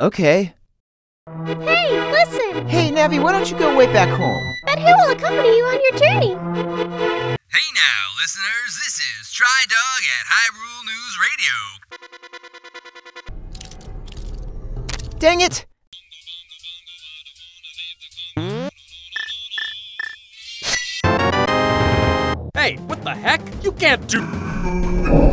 okay. Hey, listen! Hey, Navi, why don't you go way back home? But who will accompany you on your journey? Hey now, listeners, this is Tri-Dog at Hyrule News Radio. Dang it! Hey, what the heck? You can't do...